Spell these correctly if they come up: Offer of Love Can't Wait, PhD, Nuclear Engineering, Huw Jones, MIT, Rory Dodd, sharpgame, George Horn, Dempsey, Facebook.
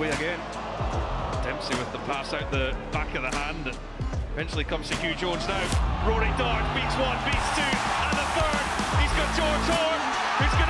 away again. Dempsey with the pass out the back of the hand. Eventually comes to Huw Jones now. Rory Dodd beats one, beats two, and the third. He's got George Horn, who's going to